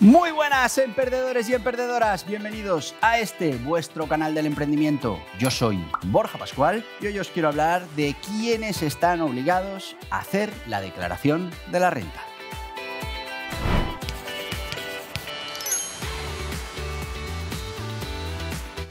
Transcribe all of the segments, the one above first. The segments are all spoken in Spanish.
Muy buenas emprendedores y emprendedoras, bienvenidos a este vuestro canal del emprendimiento. Yo soy Borja Pascual y hoy os quiero hablar de quiénes están obligados a hacer la declaración de la renta.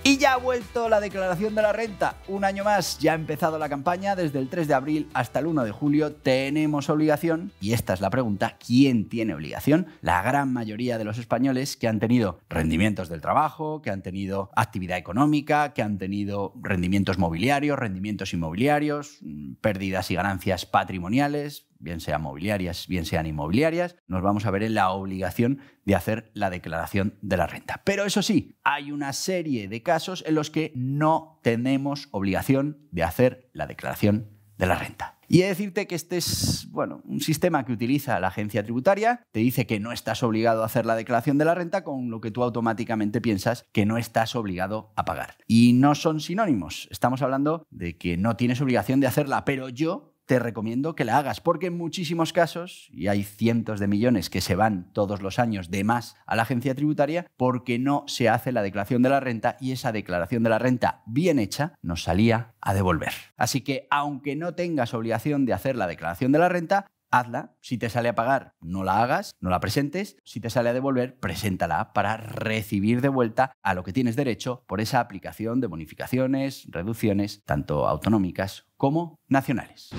Y ya ha vuelto la declaración de la renta, un año más, ya ha empezado la campaña, desde el 3 de abril hasta el 1 de julio tenemos obligación, y esta es la pregunta, ¿quién tiene obligación? La gran mayoría de los españoles que han tenido rendimientos del trabajo, que han tenido actividad económica, que han tenido rendimientos mobiliarios, rendimientos inmobiliarios, pérdidas y ganancias patrimoniales, bien sean mobiliarias, bien sean inmobiliarias, nos vamos a ver en la obligación de hacer la declaración de la renta. Pero eso sí, hay una serie de casos en los que no tenemos obligación de hacer la declaración de la renta. Y he de decirte que este es, un sistema que utiliza la agencia tributaria, te dice que no estás obligado a hacer la declaración de la renta, con lo que tú automáticamente piensas que no estás obligado a pagar. Y no son sinónimos, estamos hablando de que no tienes obligación de hacerla, pero yo te recomiendo que la hagas, porque en muchísimos casos, y hay cientos de millones que se van todos los años de más a la agencia tributaria, porque no se hace la declaración de la renta y esa declaración de la renta bien hecha nos salía a devolver. Así que, aunque no tengas obligación de hacer la declaración de la renta, hazla. Si te sale a pagar, no la hagas, no la presentes. Si te sale a devolver, preséntala para recibir de vuelta a lo que tienes derecho por esa aplicación de bonificaciones, reducciones, tanto autonómicas como nacionales.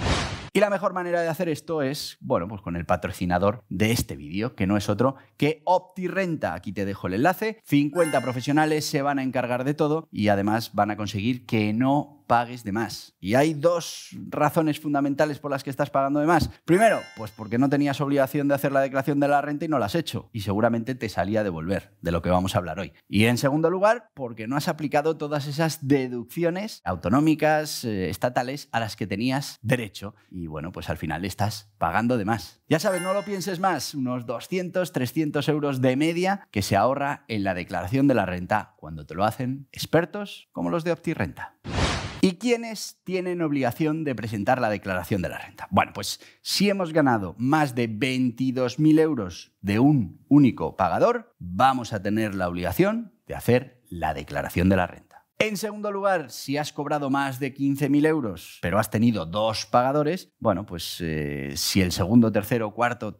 Y la mejor manera de hacer esto es, pues con el patrocinador de este vídeo, que no es otro que OptiRenta. Aquí te dejo el enlace. 50 profesionales se van a encargar de todo y además van a conseguir que no pagues de más. Y hay dos razones fundamentales por las que estás pagando de más. Primero, pues porque no tenías obligación de hacer la declaración de la renta y no la has hecho, y seguramente te salía a devolver, de lo que vamos a hablar hoy. Y en segundo lugar, porque no has aplicado todas esas deducciones autonómicas, estatales, a las que tenías derecho. Y pues al final estás pagando de más. Ya sabes, no lo pienses más, unos 200, 300 euros de media que se ahorra en la declaración de la renta cuando te lo hacen expertos como los de OptiRenta. ¿Y quiénes tienen obligación de presentar la declaración de la renta? Pues si hemos ganado más de 22.000 euros de un único pagador, vamos a tener la obligación de hacer la declaración de la renta. En segundo lugar, si has cobrado más de 15.000 euros, pero has tenido dos pagadores, si el segundo, tercero, cuarto,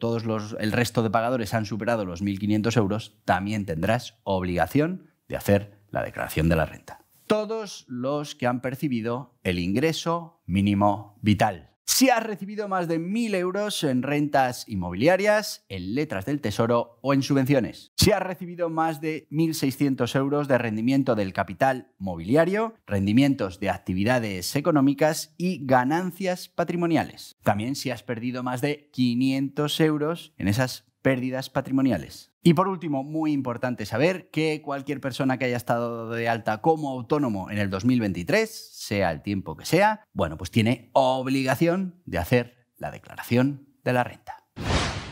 el resto de pagadores han superado los 1.500 euros, también tendrás obligación de hacer la declaración de la renta. Todos los que han percibido el ingreso mínimo vital. Si has recibido más de 1.000 euros en rentas inmobiliarias, en letras del tesoro o en subvenciones. Si has recibido más de 1.600 euros de rendimiento del capital mobiliario, rendimientos de actividades económicas y ganancias patrimoniales. También si has perdido más de 500 euros en esas pérdidas patrimoniales. Y por último, muy importante saber que cualquier persona que haya estado de alta como autónomo en el 2023, sea el tiempo que sea, pues tiene obligación de hacer la declaración de la renta.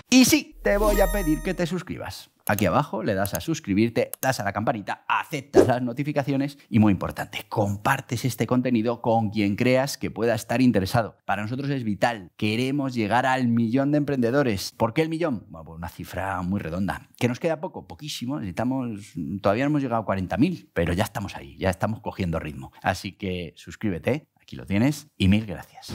Y sí, te voy a pedir que te suscribas. Aquí abajo le das a suscribirte, das a la campanita, aceptas las notificaciones y, muy importante, compartes este contenido con quien creas que pueda estar interesado. Para nosotros es vital. Queremos llegar al 1.000.000 de emprendedores. ¿Por qué el 1.000.000? Una cifra muy redonda. ¿Que nos queda poco? Poquísimo. Todavía no hemos llegado a 40.000, pero ya estamos ahí, ya estamos cogiendo ritmo. Así que suscríbete. Aquí lo tienes y mil gracias.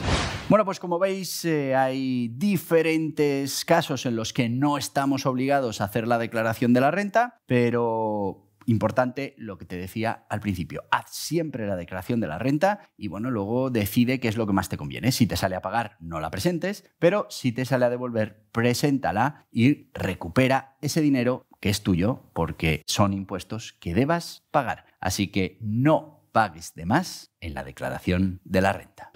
Pues como veis, hay diferentes casos en los que no estamos obligados a hacer la declaración de la renta, pero importante lo que te decía al principio. Haz siempre la declaración de la renta y luego decide qué es lo que más te conviene. Si te sale a pagar, no la presentes, pero si te sale a devolver, preséntala y recupera ese dinero que es tuyo, porque son impuestos que debas pagar. Así que no pagues de más en la declaración de la renta.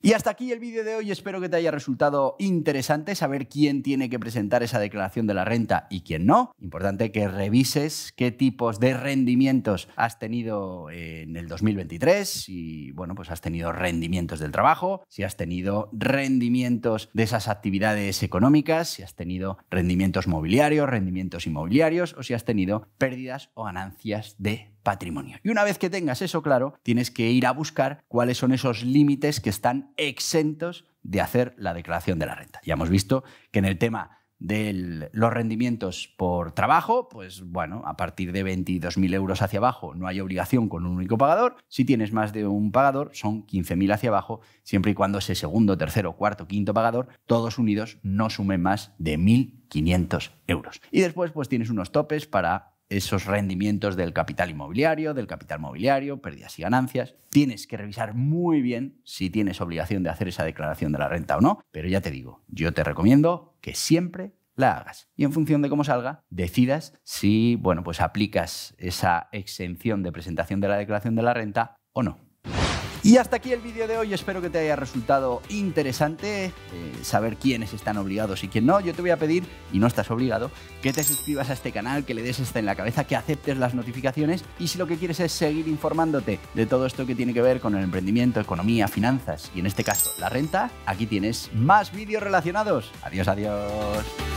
Y hasta aquí el vídeo de hoy. Espero que te haya resultado interesante saber quién tiene que presentar esa declaración de la renta y quién no. Importante que revises qué tipos de rendimientos has tenido en el 2023. Si has tenido rendimientos del trabajo, si has tenido rendimientos de esas actividades económicas, si has tenido rendimientos mobiliarios, rendimientos inmobiliarios o si has tenido pérdidas o ganancias de patrimonio. Y una vez que tengas eso claro, tienes que ir a buscar cuáles son esos límites que están exentos de hacer la declaración de la renta. Ya hemos visto que en el tema de los rendimientos por trabajo, pues bueno, a partir de 22.000 euros hacia abajo no hay obligación con un único pagador. Si tienes más de un pagador, son 15.000 hacia abajo, siempre y cuando ese segundo, tercero, cuarto, quinto pagador, todos unidos, no sumen más de 1.500 euros. Y después pues tienes unos topes para esos rendimientos del capital inmobiliario, pérdidas y ganancias. Tienes que revisar muy bien si tienes obligación de hacer esa declaración de la renta o no, pero ya te digo, yo te recomiendo que siempre la hagas y en función de cómo salga decidas si, bueno, pues aplicas esa exención de presentación de la declaración de la renta o no. Y hasta aquí el vídeo de hoy, espero que te haya resultado interesante saber quiénes están obligados y quién no. Yo te voy a pedir, y no estás obligado, que te suscribas a este canal, que le des esta en la cabeza, que aceptes las notificaciones y si lo que quieres es seguir informándote de todo esto que tiene que ver con el emprendimiento, economía, finanzas y en este caso la renta, aquí tienes más vídeos relacionados. Adiós, adiós.